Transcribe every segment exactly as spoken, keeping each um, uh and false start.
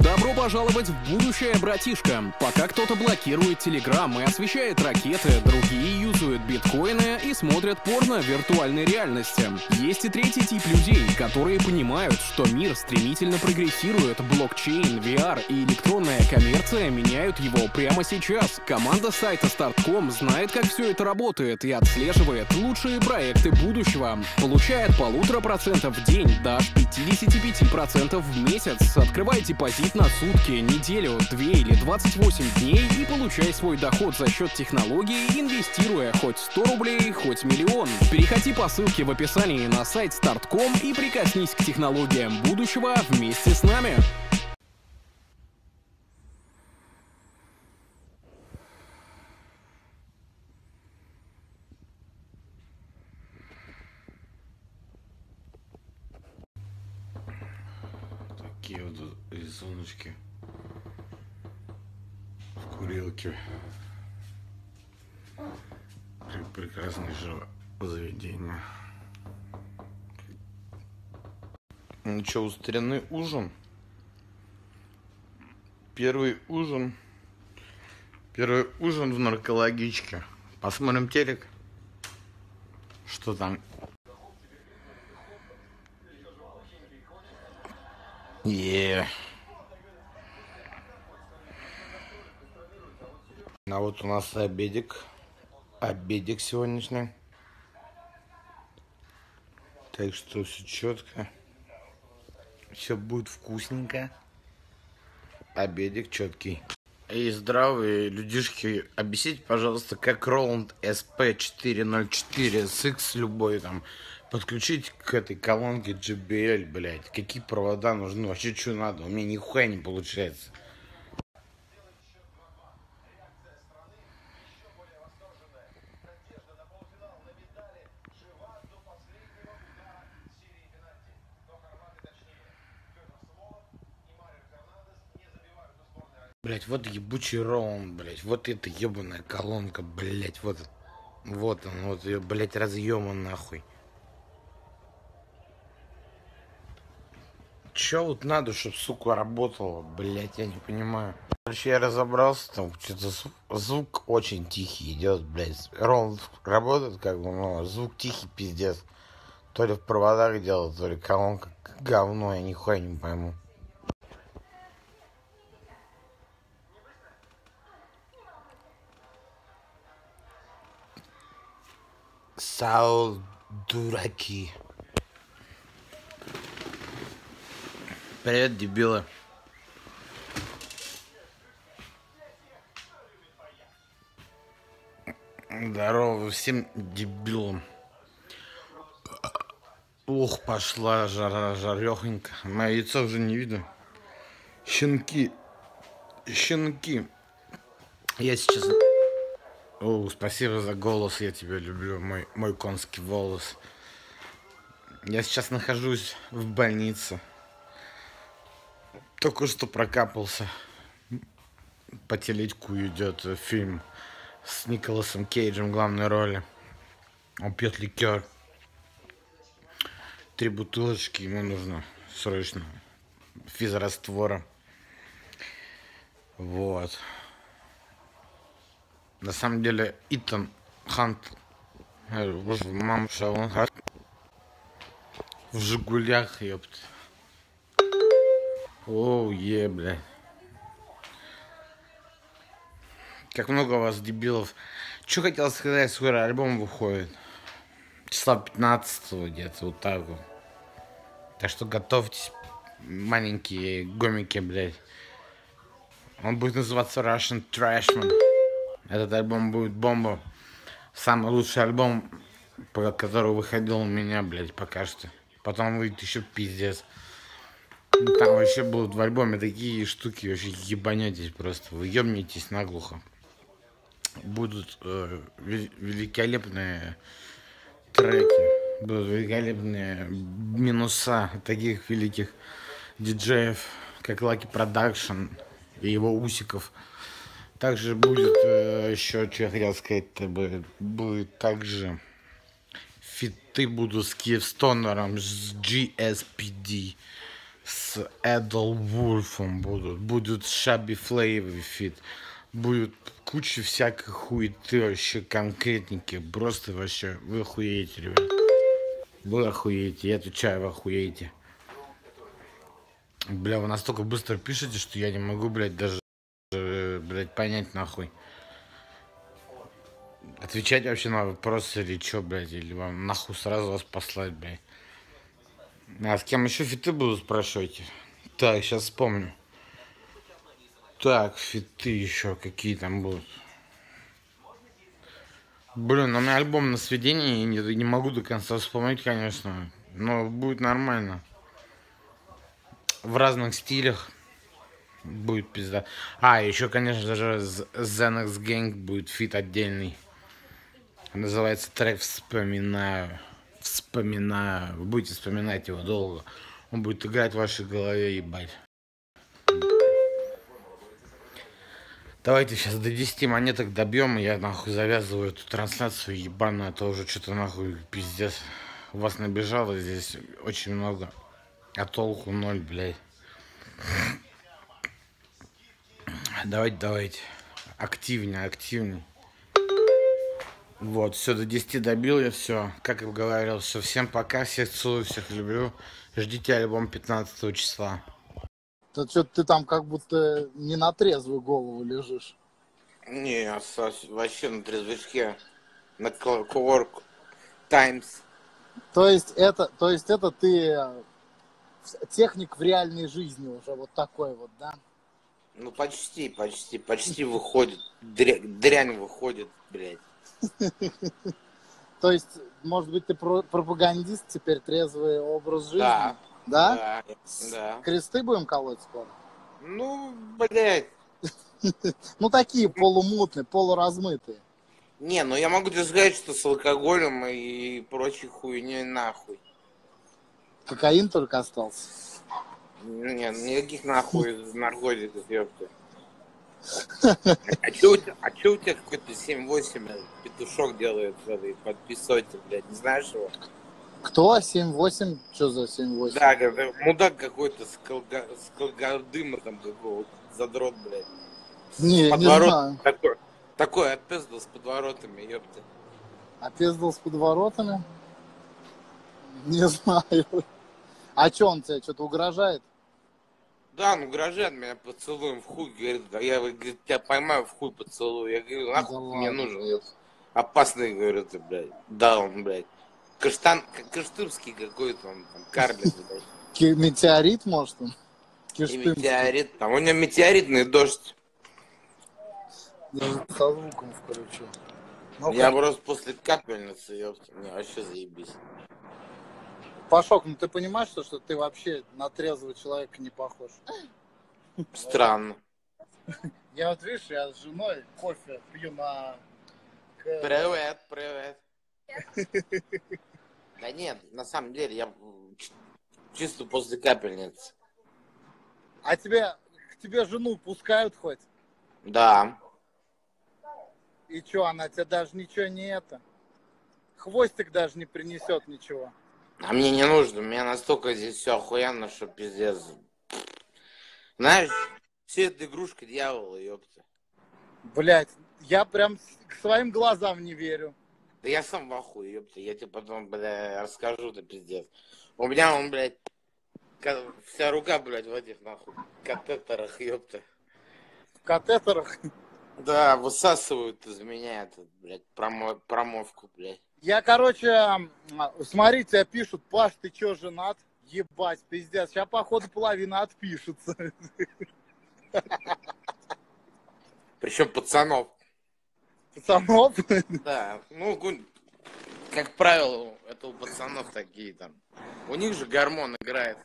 Добро пожаловать в будущее, братишка. Пока кто-то блокирует телеграммы, освещает ракеты, другие юзают биткоины и смотрят порно виртуальной реальности. Есть и третий тип людей, которые понимают, что мир стремительно прогрессирует, блокчейн, ви ар и электронная коммерция меняют его прямо сейчас. Команда сайта старт ком знает, как все это работает и отслеживает лучшие проекты будущего. Получает полутора процентов в день, даже пятьдесят пять процентов в месяц. Открывайте позиции на сутки, неделю, две или двадцать восемь дней и получай свой доход за счет технологии, инвестируя хоть сто рублей, хоть миллион. Переходи по ссылке в описании на сайт старт ком и прикоснись к технологиям будущего вместе с нами. Такие вот рисуночки в курилке прекраснейшего заведения. Ну что, устроенный ужин, первый ужин первый ужин в наркологичке. Посмотрим телек, что там. Yeah. А вот у нас обедик. Обедик сегодняшний. Так что все четко. Все будет вкусненько. Обедик четкий. И здравые людишки, объясните, пожалуйста, как Roland эс пи четыре ноль четыре эс икс любой там подключить к этой колонке джи би эл, блядь. Какие провода нужны? Вообще, что надо? У меня нихуя не получается. Блядь, вот ебучий Роланд, блядь. Вот эта ебаная колонка, блядь. Вот, вот он, вот ее, блядь, разъема нахуй. Че вот надо, чтобы, сука, работала, блять, я не понимаю. Короче, я разобрался, там что-то звук, звук очень тихий идет, блять. Роланд работает, как бы, но звук тихий, пиздец. То ли в проводах дело, то ли колонка говно, я нихуя не пойму. Саул дураки. Привет, дебилы. Здорово всем дебилам. Ух, пошла жара, жарехонька. Мое яйцо уже не видно. Щенки. Щенки. Я сейчас... О, спасибо за голос, я тебя люблю, мой, мой конский волос. Я сейчас нахожусь в больнице. Только что прокапался. По телечку идет фильм с Николасом Кейджем в главной роли. Он пьет ликер. Три бутылочки ему нужно срочно. Физраствора. Вот. На самом деле Итан Хант. Боже, мама, шалон. В Жигулях, ёпта. Оу, е, бля. Как много у вас дебилов. Че хотел сказать, скоро альбом выходит. Числа пятнадцатого где-то, вот так вот. Так что готовьтесь, маленькие гомики, блядь. Он будет называться Russian Trashman. Этот альбом будет бомба. Самый лучший альбом, который выходил у меня, блядь, пока что. Потом выйдет еще пиздец. Там вообще будут в альбоме такие штуки, вообще ебанетесь просто, вы ебнетесь наглухо. Будут э, великолепные треки, будут великолепные минуса таких великих диджеев, как Lucky Production и его усиков. Также будет э, еще, что я хотел сказать, будет, будет также фиты будут с Киевстонером, с джи эс пи ди. с Эдл Вульфом будут, будет Шаби Флейвый фит, будет куча всякой хуеты, вообще конкретники, просто вообще вы охуеете, ребят, вы охуеете, я отвечаю, вы охуеете. Бля, вы настолько быстро пишете, что я не могу, блядь, даже, блядь, понять нахуй. Отвечать вообще на вопросы или чё, блядь, или вам нахуй сразу вас послать, блядь. А с кем еще фиты буду, спрашивайте? Так, сейчас вспомню. Так, фиты еще какие там будут. Блин, у меня альбом на сведении, не, не могу до конца вспомнить, конечно. Но будет нормально. В разных стилях будет пизда. А, еще, конечно же, Xenox Gang будет фит отдельный. Называется трек «Вспоминаю». Вспоминаю. Вы будете вспоминать его долго. Он будет играть в вашей голове, ебать. Давайте сейчас до десяти монеток добьем, и я нахуй завязываю эту трансляцию ебаную. Это уже что-то нахуй пиздец. Вас набежало здесь очень много. А толку ноль, блядь. Давайте, давайте. Активнее, активнее. Вот, все, до десяти добил я, все. Как и говорил, все. Всем пока, всех целую, всех люблю. Ждите альбом пятнадцатого числа. Да что ты там как будто не на трезвую голову лежишь. Не, вообще на трезвичке. На Work Times. То есть это, то есть это ты... Техник в реальной жизни уже вот такой вот, да? Ну почти, почти, почти выходит. Дрянь, дрянь выходит, блядь. То есть, может быть, ты пропагандист теперь, трезвый образ жизни? Да. Да? Да. Кресты будем колоть скоро? Ну, блядь. Ну такие полумутные, полуразмытые. Не, ну я могу тебе сказать, что с алкоголем и прочей хуйней нахуй. Кокаин только остался. Нет, никаких нахуй наркотиков, ёпта. А чё у тебя, а чё у тебя какой-то семь восемь петушок делает в этой подписоте, блядь, не знаешь его? Кто? семь восемь? Чё за семь восемь? Да, это мудак какой-то с колгардыма там какого-то, задрот, блядь. Не, не знаю. Такой, такой отпездал с подворотами, ёпта. Отпездал с подворотами? Не знаю. А чё он тебе, что-то угрожает? Да, он угрожает меня поцелуем в хуй, говорит, я говорит, тебя поймаю в хуй поцелую. Я говорю, нахуй да мне нужен. Нет. Опасный, говорю, ты, блядь. Да, он, блядь. Каштан, каштымский какой-то, он там карлик, блядь. Метеорит, может, он? Метеорит, там у него метеоритный дождь. Я со звуком включил. Я просто после капельницы, ёпта, мне вообще заебись. Пашок, ну ты понимаешь, что, что ты вообще на трезвого человека не похож? Странно. Я вот, видишь, я с женой кофе пью на... Привет, привет. Да нет, на самом деле, я чисто после капельницы. А тебе, к тебе жену пускают хоть? Да. И чё, она тебе даже ничего не это? Хвостик даже не принесет ничего? А мне не нужно, у меня настолько здесь все охуенно, что пиздец. Знаешь, все это игрушка дьявола, ёпта. Блять, я прям к своим глазам не верю. Да я сам в ахуе, ёпта, я тебе потом, бля, расскажу-то, пиздец. У меня он, блядь, вся рука, блядь, в этих, нахуй, катетерах, ёпта. В катетерах? Да, высасывают из меня этот, блядь, промо промовку, блядь. Я, короче, смотрите, пишут, Паш, ты чё, женат? Ебать, пиздец, сейчас, походу, половина отпишется. Причем пацанов. Пацанов? Да, ну, как правило, это у пацанов такие там. У них же гормон играет.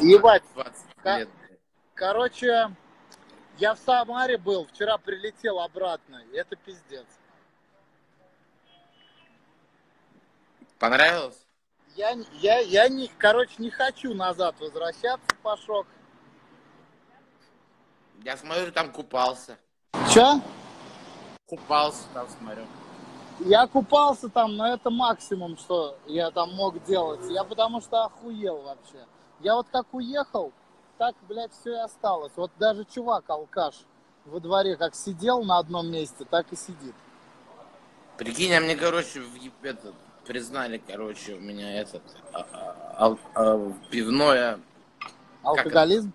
Ебать. двадцать лет. Короче, я в Самаре был, вчера прилетел обратно, это пиздец. Понравилось? Я, я, я не, короче, не хочу назад возвращаться, Пашок. Я смотрю, там купался. Че? Купался там, смотрю. Я купался там, но это максимум, что я там мог делать. Я потому что охуел вообще. Я вот как уехал, так, блядь, все и осталось. Вот даже чувак-алкаш во дворе как сидел на одном месте, так и сидит. Прикинь, а мне, короче, в... это, признали, короче, у меня этот а, а, а, пивное... Алкоголизм?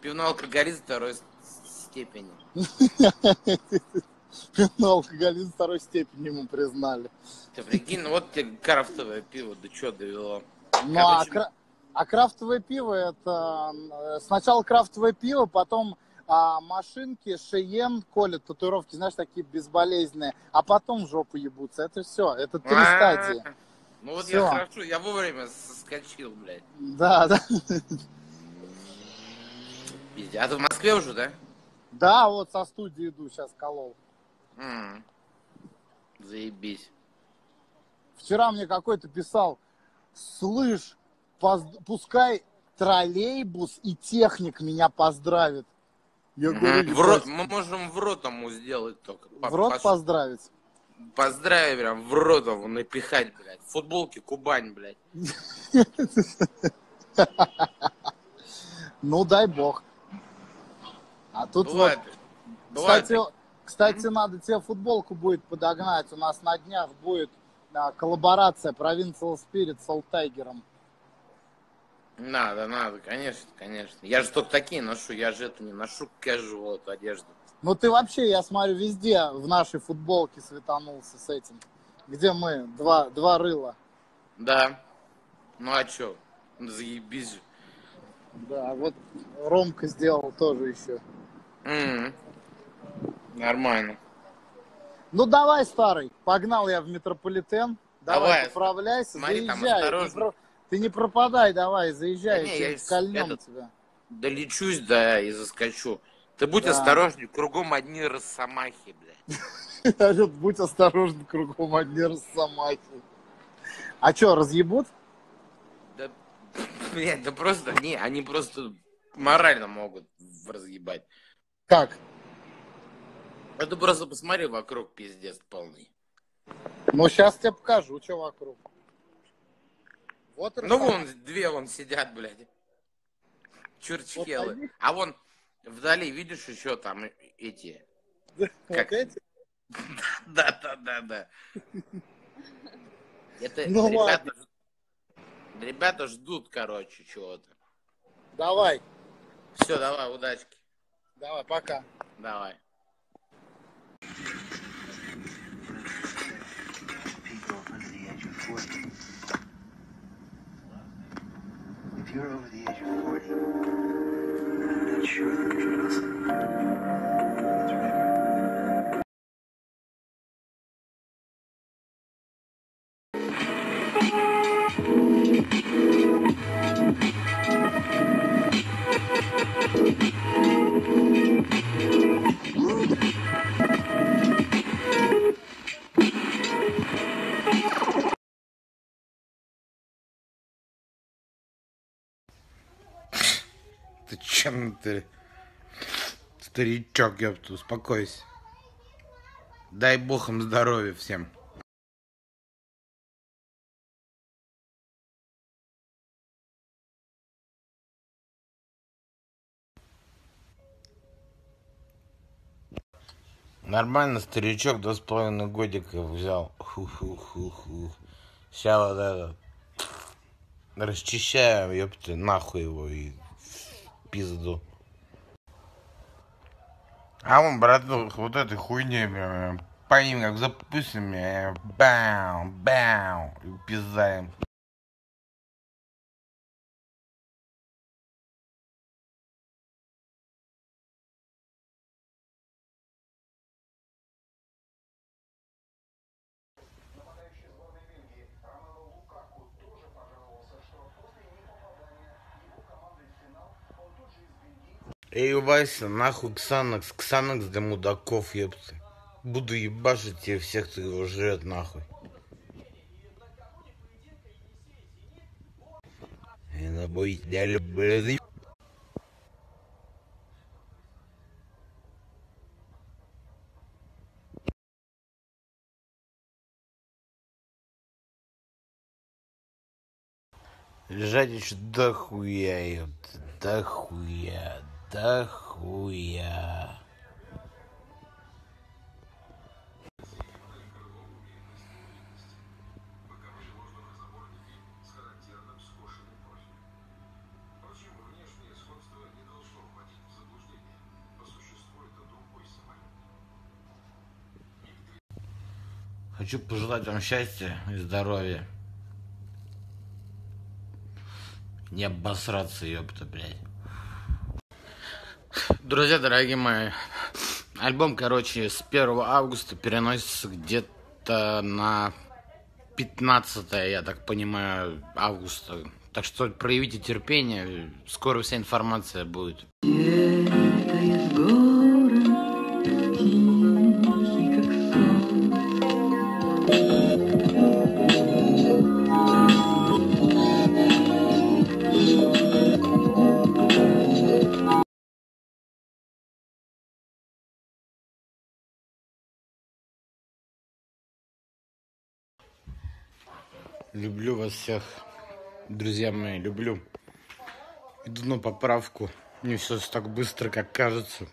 Пивной алкоголизм второй степени. Пивной алкоголизм второй степени ему признали. Ты прикинь, ну вот тебе крафтовое пиво, да чё довело? Ну, а, кра... а крафтовое пиво это... Сначала крафтовое пиво, потом а, машинки, шиен колят, татуировки, знаешь, такие безболезненные, а потом в жопу ебутся. Это все, это три стадии. Ну вот все. Я хорошо, я вовремя соскочил, блядь. Да, да. А ты в Москве уже, да? Да, вот со студии иду, сейчас колол. Mm. Заебись. Вчера мне какой-то писал: слышь, поз... пускай троллейбус и техник меня поздравит. Я mm-hmm. говорю, в рот... Мы можем в рот ему сделать только. В рот Пос... поздравить? Поздравить прям, в рот ему напихать, блядь. Футболки Кубань, блядь. Ну, дай бог. А тут бывает, вот, бывает. Кстати, кстати, надо тебе футболку будет подогнать. У нас на днях будет а, коллаборация Провинциал Спирит с Алтайгером. Надо, надо, конечно, конечно. Я же только такие ношу, я же это не ношу casual эту одежду. Ну ты вообще, я смотрю, везде в нашей футболке светанулся с этим. Где мы? Два, два рыла. Да. Ну а чё? Заебись же. Да, вот Ромка сделал тоже еще. Mm-hmm. Нормально. Ну давай, старый, погнал я в метрополитен. Давай, давай отправляйся, смотри, заезжай. Не про... Ты не пропадай, давай, заезжай, да не, я кольнем этот... тебя. Долечусь, да, и заскочу. Ты будь да. осторожней, кругом одни росомахи, блядь. Будь осторожен, кругом одни росомахи. А что, разъебут? Да, блядь, да просто, не, они просто морально могут разъебать. Как? Это просто посмотри вокруг, пиздец полный. Ну, сейчас тебе покажу, что вокруг. Вот ну, вон, две вон сидят, блядь. Чурчхелы. Вот они... А вон вдали, видишь, еще там эти... Как эти? Да, да, да, да. Это ребята... Ребята ждут, короче, чего-то. Давай. Все, давай, удачки. Давай, пока. Давай. If you're over the age of forty, I'm not sure that you're listening. Чем ты, старичок, ёпта, успокойся. Дай бог им здоровья всем. Нормально, старичок, два с половиной годика взял. Ху-ху-ху-ху. Сейчас вот это... Расчищаю, ёпта, нахуй его и... пизду. А он, братух, вот этой хуйне, прям, по ним как запустим, бау, бау, и пиздаем. Эй, убайся, нахуй Ксанакс, Ксанакс для мудаков, ёпты. Буду ебашить тебе всех, кто его жрет, нахуй. Я на бой тебя люблю. Жадич дохуяют, дохуя, дохуя. Хочу пожелать вам счастья и здоровья. Не обосраться, ёпта, блядь. Друзья, дорогие мои, альбом, короче, с первого августа переносится где-то на пятнадцатое, я так понимаю, августа. Так что проявите терпение, скоро вся информация будет. Люблю вас всех, друзья мои, люблю. Иду на поправку. Не все так быстро, как кажется.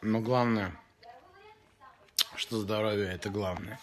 Но главное, что здоровье — это главное.